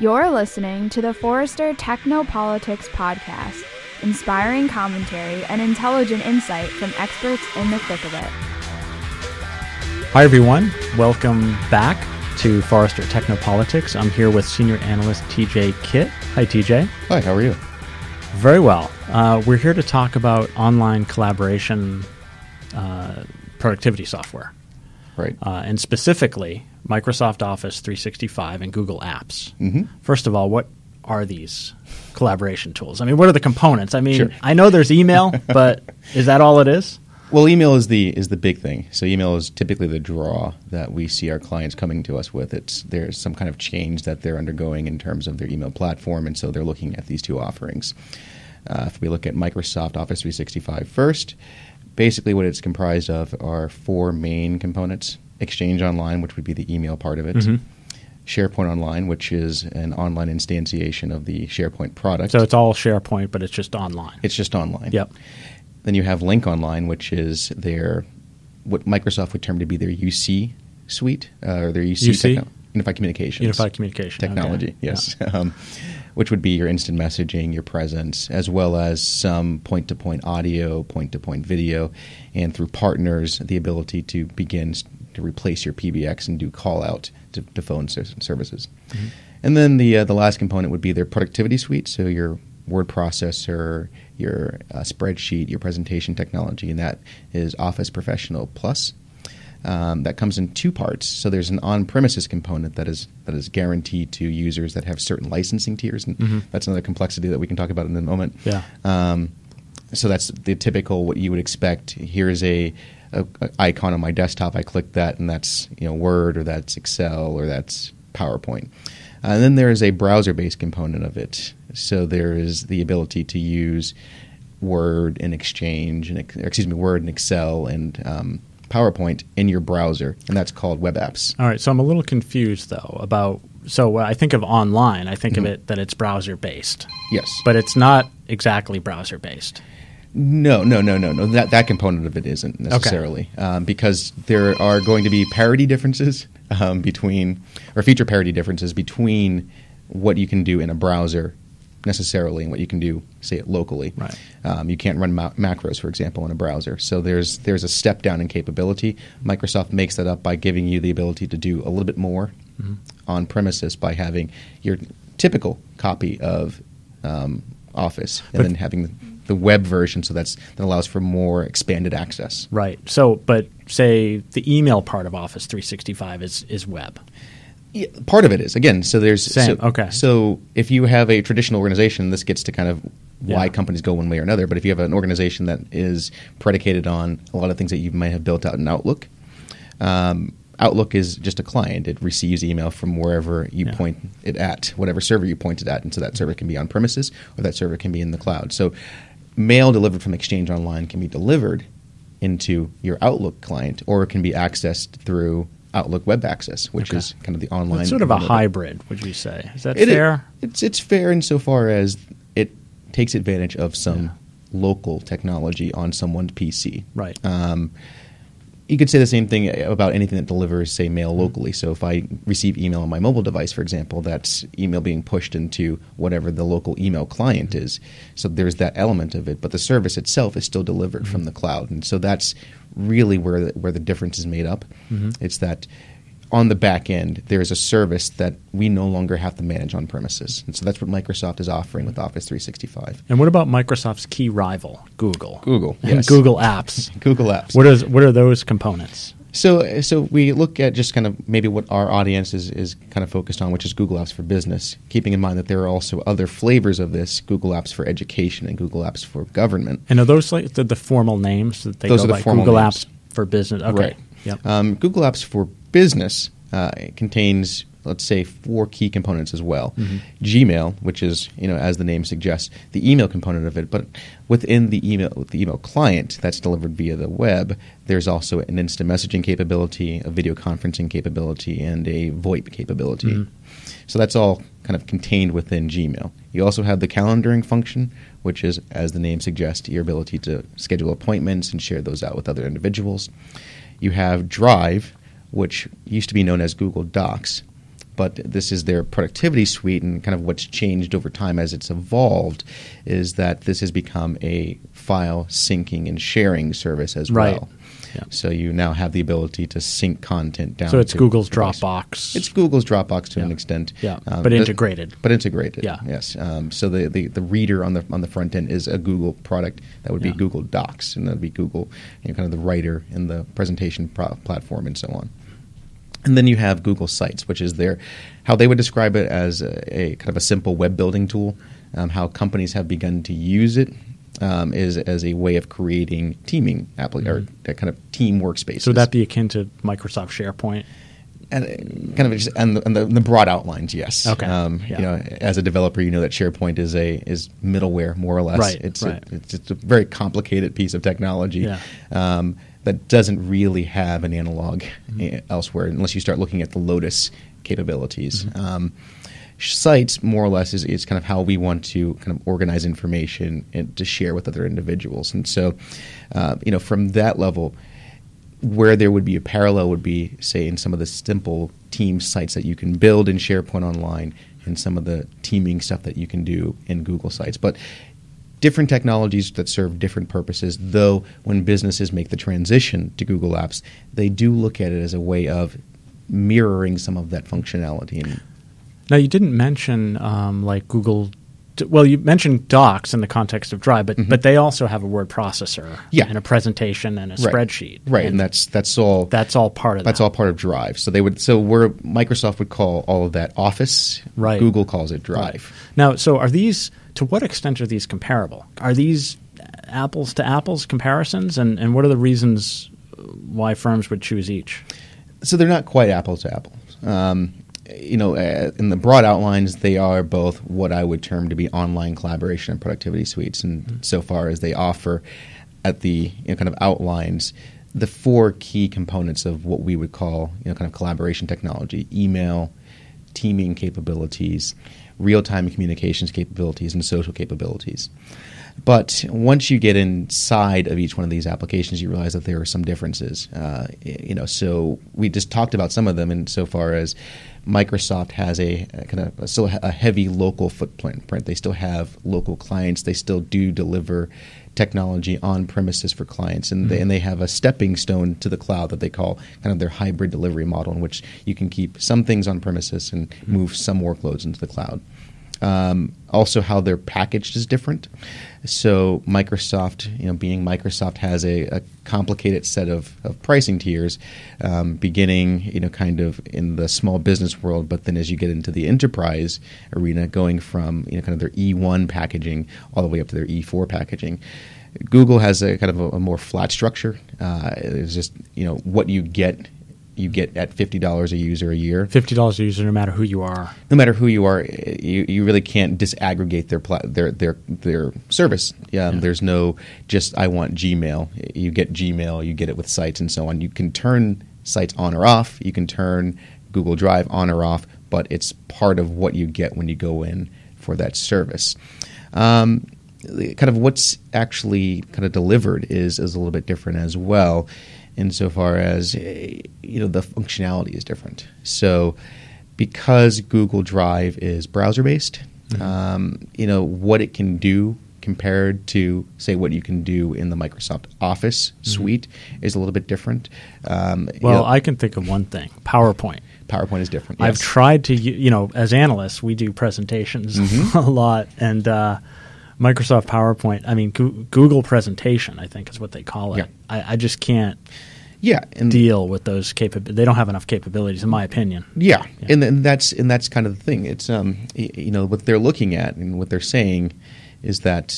You're listening to the Forrester Technopolitics podcast, inspiring commentary and intelligent insight from experts in the thick of it. Hi, everyone. Welcome back to Forrester Technopolitics. I'm here with senior analyst TJ Keitt. Hi, TJ. Hi, how are you? Very well. We're here to talk about online collaboration productivity software. Right. And specifically, Microsoft Office 365 and Google Apps. Mm-hmm. First of all, what are these collaboration tools? I mean, what are the components? I mean, sure. I know there's email, but is that all it is? Well, email is the big thing. So email is typically the draw that we see our clients coming to us with. There's some kind of change that they're undergoing in terms of their email platform, and so they're looking at these two offerings. If we look at Microsoft Office 365 first, basically what it's comprised of are four main components. Exchange Online, which would be the email part of it. Mm-hmm. SharePoint Online, which is an online instantiation of the SharePoint product. So it's all SharePoint, but it's just online. It's just online. Yep. Then you have Link Online, which is their what Microsoft would term to be their UC suite, or their UC? Unified Communications. Unified Communication. Technology, okay. Yes. Yeah. Which would be your instant messaging, your presence, as well as some point-to-point audio, point-to-point video, and through partners, the ability to begin to replace your PBX and do call-out to phone services. Mm-hmm. And then the last component would be their productivity suite, so your word processor, your spreadsheet, your presentation technology, and that is Office Professional Plus. That comes in two parts. So there's an on-premises component that is guaranteed to users that have certain licensing tiers, and mm-hmm. that's another complexity that we can talk about in a moment. Yeah. So that's the typical what you would expect. Here's a icon on my desktop. I click that, and that's Word, or that's Excel, or that's PowerPoint. And then there is a browser-based component of it. So there is the ability to use Word and Excel and PowerPoint in your browser, and that's called web apps. All right, so I'm a little confused though about. So when I think of online, I think mm-hmm. of it that it's browser based. Yes, but it's not exactly browser based. No. That component of it isn't necessarily because there are going to be parity differences feature parity differences between what you can do in a browser necessarily and what you can do, say, locally. Right. You can't run macros, for example, in a browser. So there's a step down in capability. Microsoft makes that up by giving you the ability to do a little bit more mm-hmm. on premises by having your typical copy of Office and then having the web version, so that allows for more expanded access. Right. So, but say the email part of Office 365 is web. Yeah, part of it is, again, so there's same. So if you have a traditional organization, this gets to kind of why companies go one way or another. But if you have an organization that is predicated on a lot of things that you might have built out in Outlook, Outlook is just a client. It receives email from wherever you point it at, whatever server you point it at. And so that server can be on premises or that server can be in the cloud. So mail delivered from Exchange Online can be delivered into your Outlook client, or it can be accessed through Outlook Web Access, which is kind of the online. It's sort of a hybrid, would you say? Is that fair? It's fair insofar as it takes advantage of some local technology on someone's PC. Right. You could say the same thing about anything that delivers, say, mail locally. So if I receive email on my mobile device, for example, that's email being pushed into whatever the local email client mm-hmm. is. So there's that element of it, but the service itself is still delivered mm-hmm. from the cloud. And so that's really where the difference is made up. Mm-hmm. It's that on the back end, there is a service that we no longer have to manage on premises. And so that's what Microsoft is offering with Office 365. And what about Microsoft's key rival, Google? Google, yes. And Google Apps. Google Apps. What are those components? So we look at just kind of maybe what our audience is kind of focused on, which is Google Apps for Business, keeping in mind that there are also other flavors of this, Google Apps for Education and Google Apps for Government. And are those like the formal names that they those go by? Like Google names. Apps for Business. Okay. Right. Yep. Google Apps for Business contains, let's say, four key components as well. Mm-hmm. Gmail, which is, as the name suggests, the email component of it, but within the email client that's delivered via the web, there's also an instant messaging capability, a video conferencing capability, and a VoIP capability. Mm-hmm. So that's all kind of contained within Gmail. You also have the calendaring function, which is, as the name suggests, your ability to schedule appointments and share those out with other individuals. You have Drive, which used to be known as Google Docs, but this is their productivity suite, and kind of what's changed over time as it's evolved is that this has become a file syncing and sharing service as well. Yeah. So you now have the ability to sync content down. So it's Google's Dropbox. It's Google's Dropbox to an extent. Yeah, but integrated. Yeah. Yes. So the reader on the front end is a Google product. That would be Google Docs, and that would be Google, kind of the writer and the presentation platform and so on. And then you have Google Sites, which is their, how they would describe it as a kind of a simple web building tool. How companies have begun to use it. Is as a way of creating teaming or kind of team workspaces. So would that be akin to Microsoft SharePoint? And kind of just, and the broad outlines, yes. Okay. As a developer, you know that SharePoint is middleware, more or less. Right. It's a very complicated piece of technology. Yeah. That doesn't really have an analog elsewhere, unless you start looking at the Lotus capabilities. Mm-hmm. Sites, more or less, is kind of how we want to kind of organize information and to share with other individuals. And so, from that level, where there would be a parallel would be, say, in some of the simple team sites that you can build in SharePoint Online and some of the teaming stuff that you can do in Google Sites. But different technologies that serve different purposes, though when businesses make the transition to Google Apps, they do look at it as a way of mirroring some of that functionality. Now, you didn't mention Google – well, you mentioned Docs in the context of Drive, but they also have a word processor and a presentation and a spreadsheet. Right, and that's all part of Drive. So they would – Microsoft would call all of that Office. Right. Google calls it Drive. Right. Now, so are these – to what extent are these comparable? Are these apples-to-apples comparisons, and what are the reasons why firms would choose each? So they're not quite apples-to-apples. In the broad outlines, they are both what I would term to be online collaboration and productivity suites. And so far as they offer at the kind of outlines, the four key components of what we would call kind of collaboration technology: email, teaming capabilities, real-time communications capabilities, and social capabilities. But once you get inside of each one of these applications, you realize that there are some differences. So we just talked about some of them insofar as Microsoft has still a heavy local footprint. They still have local clients. They still do deliver technology on premises for clients, and they have a stepping stone to the cloud that they call kind of their hybrid delivery model, in which you can keep some things on premises and move some workloads into the cloud. Also, how they're packaged is different. So Microsoft, being Microsoft, has a complicated set of pricing tiers, beginning, kind of in the small business world, but then as you get into the enterprise arena, going from, kind of their E1 packaging all the way up to their E4 packaging. Google has a kind of a more flat structure. It's just, what you get. You get at $50 a user a year. $50 a user, no matter who you are. No matter who you are, you really can't disaggregate their service. There's no just I want Gmail. You get Gmail, you get it with Sites and so on. You can turn Sites on or off. You can turn Google Drive on or off, but it's part of what you get when you go in for that service. Kind of what's actually kind of delivered is a little bit different as well, insofar as, the functionality is different. So because Google Drive is browser-based, what it can do compared to, say, what you can do in the Microsoft Office suite is a little bit different. I can think of one thing, PowerPoint. PowerPoint is different, yes. I've tried to, as analysts, we do presentations a lot, and Microsoft PowerPoint, Google Presentation, I think is what they call it. Yeah. I just can't deal with those capabilities. They don't have enough capabilities, in my opinion. Yeah, yeah. And that's kind of the thing. It's what they're looking at and what they're saying is that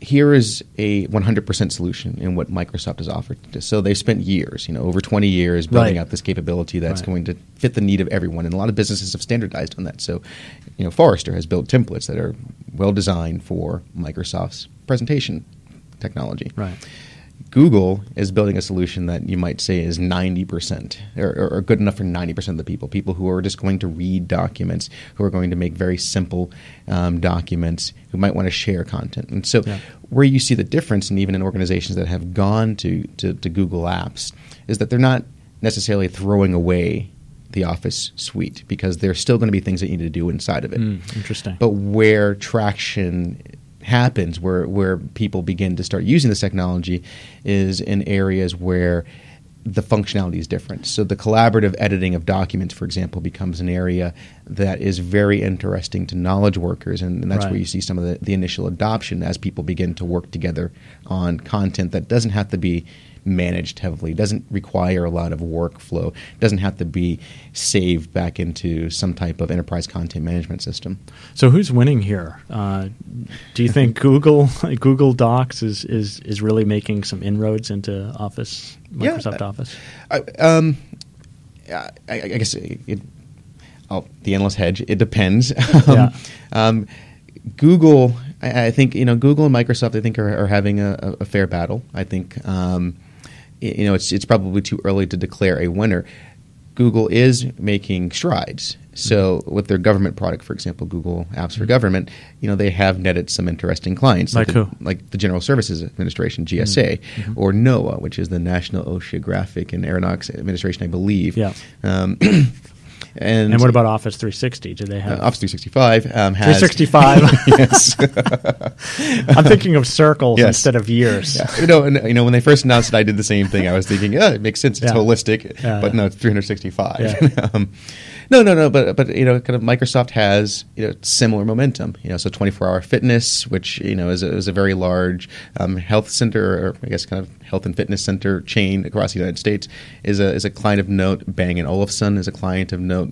here is a 100% solution in what Microsoft has offered. So they spent years, over 20 years building out this capability that's going to fit the need of everyone. And a lot of businesses have standardized on that. So, Forrester has built templates that are well designed for Microsoft's presentation technology. Right. Google is building a solution that you might say is 90% or good enough for 90% of the people who are just going to read documents, who are going to make very simple documents, who might want to share content. And so where you see the difference, and even in organizations that have gone to Google Apps, is that they're not necessarily throwing away the Office suite, because there's still going to be things that you need to do inside of it. Interesting. But where traction happens, where people begin to start using this technology, is in areas where the functionality is different. So the collaborative editing of documents, for example, becomes an area that is very interesting to knowledge workers, and that's right. where you see some of the initial adoption as people begin to work together on content that doesn't have to be managed heavily, doesn't require a lot of workflow, doesn't have to be saved back into some type of enterprise content management system. So who's winning here? Do you think Google Docs is really making some inroads into Office, Microsoft Office? I guess the endless hedge. It depends. Google, I think, Google and Microsoft, I think, are having a fair battle. I think. It's probably too early to declare a winner. Google is making strides. So with their government product, for example, Google Apps for Government, they have netted some interesting clients, like the General Services Administration, GSA, or NOAA, which is the National Oceanographic and Aeronautics Administration, I believe. Yeah. And what about Office 360? Do they have Office 365? 365. Yes. I'm thinking of circles instead of years. Yeah. When they first announced it, I did the same thing. I was thinking, it makes sense. It's holistic, but no, it's 365. Yeah. No. But kind of Microsoft has similar momentum. So 24-hour fitness, which is a very large health center, or I guess kind of health and fitness center chain across the United States, is a client of note. Bang & Olufsen is a client of note.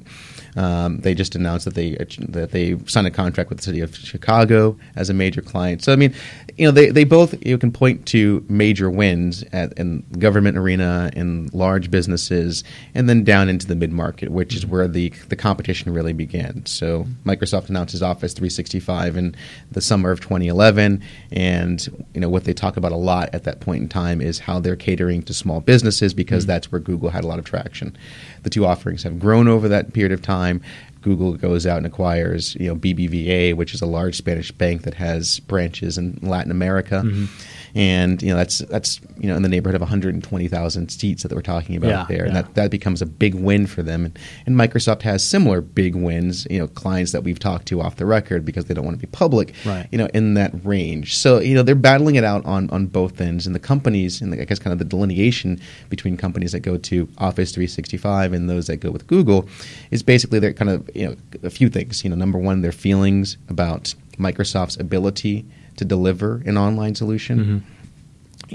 They just announced that they signed a contract with the city of Chicago as a major client. So they both can point to major wins in government arena, in large businesses, and then down into the mid market, which is where the competition really began. So Microsoft announces Office 365 in the summer of 2011, and what they talk about a lot at that point in time is how they're catering to small businesses, because that's where Google had a lot of traction. The two offerings have grown over that period of time. Google goes out and acquires BBVA, which is a large Spanish bank that has branches in Latin America, and that's in the neighborhood of 120,000 seats that we're talking about there. And that becomes a big win for them. And Microsoft has similar big wins, clients that we've talked to off the record because they don't want to be public, right. In that range. So they're battling it out on both ends, and the companies, and I guess kind of the delineation between companies that go to Office 365 and those that go with Google is basically they're kind of a few things. Number one, their feelings about Microsoft's ability to deliver an online solution.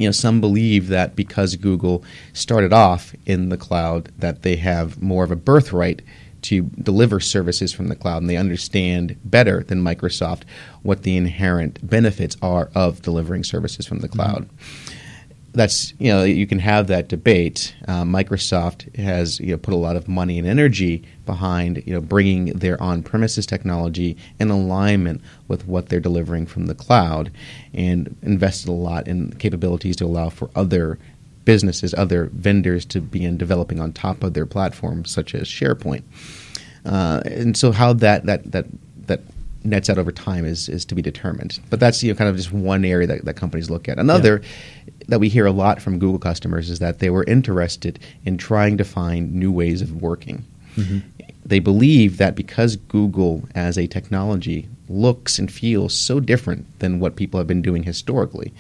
Some believe that because Google started off in the cloud, that they have more of a birthright to deliver services from the cloud, and they understand better than Microsoft what the inherent benefits are of delivering services from the cloud. That's you can have that debate. Microsoft has put a lot of money and energy behind bringing their on-premises technology in alignment with what they're delivering from the cloud, and invested a lot in capabilities to allow for other businesses, other vendors to begin developing on top of their platform, such as SharePoint. And so how that nets out over time is to be determined. But that's kind of just one area that companies look at. Another that we hear a lot from Google customers is that they were interested in trying to find new ways of working. They believe that because Google as a technology looks and feels so different than what people have been doing historically.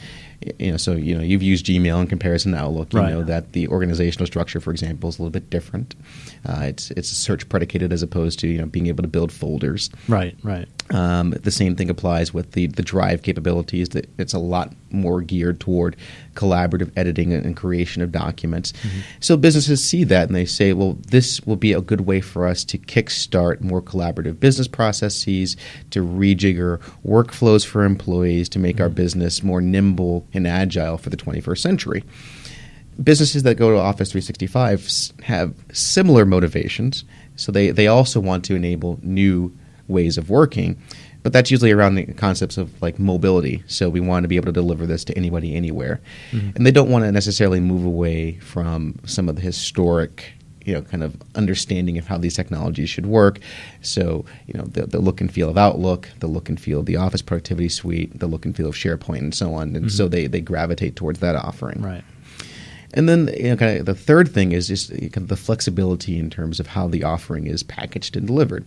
So you've used Gmail in comparison to Outlook. You know that the organizational structure, for example, is a little bit different. It's search predicated as opposed to being able to build folders. Right. The same thing applies with the Drive capabilities. That it's a lot more geared toward collaborative editing and creation of documents. So businesses see that and they say, well, this will be a good way for us to kickstart more collaborative business processes, to rejigger workflows for employees, to make our business more nimble and agile for the 21st century. Businesses that go to Office 365 have similar motivations, so they also want to enable new ways of working, but that's usually around the concepts of like mobility. So we want to be able to deliver this to anybody, anywhere. And they don't want to necessarily move away from some of the historic kind of understanding of how these technologies should work. So, the look and feel of Outlook, the look and feel of the Office Productivity Suite, the look and feel of SharePoint, and so on. And so they gravitate towards that offering. Right. And then kind of the third thing is just kind of the flexibility in terms of how the offering is packaged and delivered.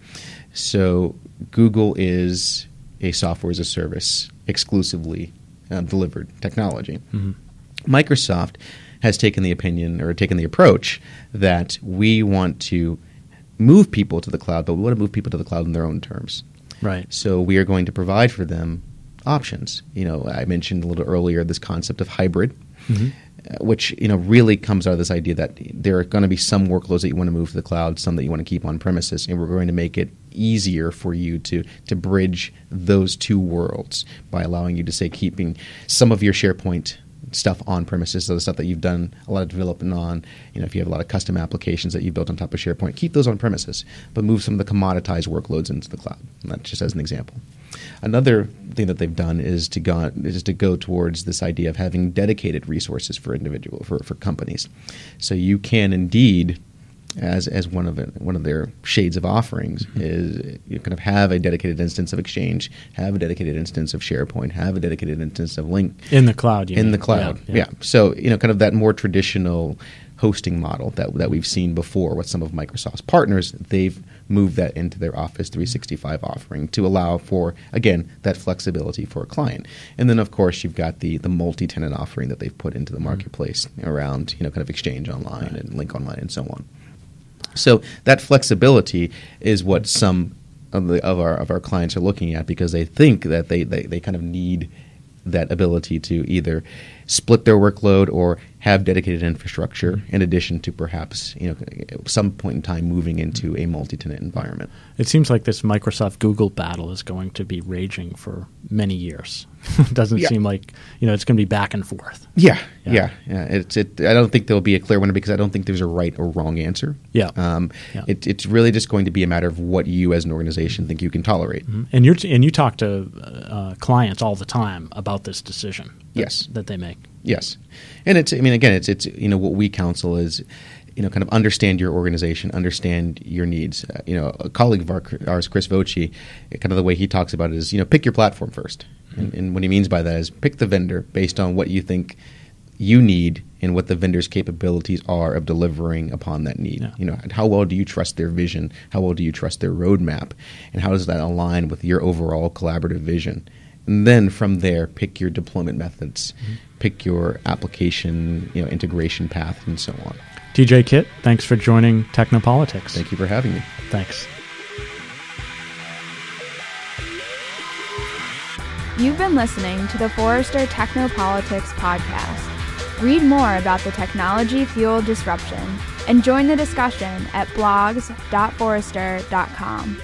So Google is a software as a service exclusively delivered technology. Mm-hmm. Microsoft has taken the opinion or taken the approach that we want to move people to the cloud, but we want to move people to the cloud in their own terms. Right. So we are going to provide for them options. You know, I mentioned a little earlier this concept of hybrid, mm-hmm. Which really comes out of this idea that there are going to be some workloads that you want to move to the cloud, some that you want to keep on premises, and we're going to make it easier for you to bridge those two worlds by allowing you to, say, keeping some of your SharePoint stuff on premises, so the stuff that you've done a lot of development on, if you have a lot of custom applications that you built on top of SharePoint, keep those on premises, but move some of the commoditized workloads into the cloud. And that just as an example. Another thing that they've done is to go towards this idea of having dedicated resources for companies. So you can indeed, as one of their shades of offerings, mm-hmm. is you kind of have a dedicated instance of Exchange, have a dedicated instance of SharePoint, have a dedicated instance of Link. In the cloud, the cloud, yeah. So, kind of that more traditional hosting model that we've seen before with some of Microsoft's partners, they've moved that into their Office 365 offering to allow for, again, that flexibility for a client. And then, of course, you've got the multi-tenant offering that they've put into the marketplace around, kind of Exchange Online and Link Online and so on. So that flexibility is what some of our clients are looking at, because they think that they kind of need that ability to either split their workload or have dedicated infrastructure in addition to perhaps, at some point in time moving into a multi-tenant environment. It seems like this Microsoft-Google battle is going to be raging for many years. It doesn't seem like, it's going to be back and forth. Yeah. I don't think there'll be a clear winner, because I don't think there's a right or wrong answer. Yeah. It's really just going to be a matter of what you as an organization think you can tolerate. Mm-hmm. And you talk to clients all the time about this decision that they make. Yes. And it's what we counsel is, kind of understand your organization, understand your needs. A colleague of ours, Chris Voce, kind of the way he talks about it is, pick your platform first. And what he means by that is pick the vendor based on what you think you need and what the vendor's capabilities are of delivering upon that need. Yeah. How well do you trust their vision? How well do you trust their roadmap? And how does that align with your overall collaborative vision? And then from there, pick your deployment methods, pick your application, integration path, and so on. TJ Keitt, thanks for joining Technopolitics. Thank you for having me. Thanks. You've been listening to the Forrester Technopolitics podcast. Read more about the technology-fueled disruption and join the discussion at blogs.forrester.com.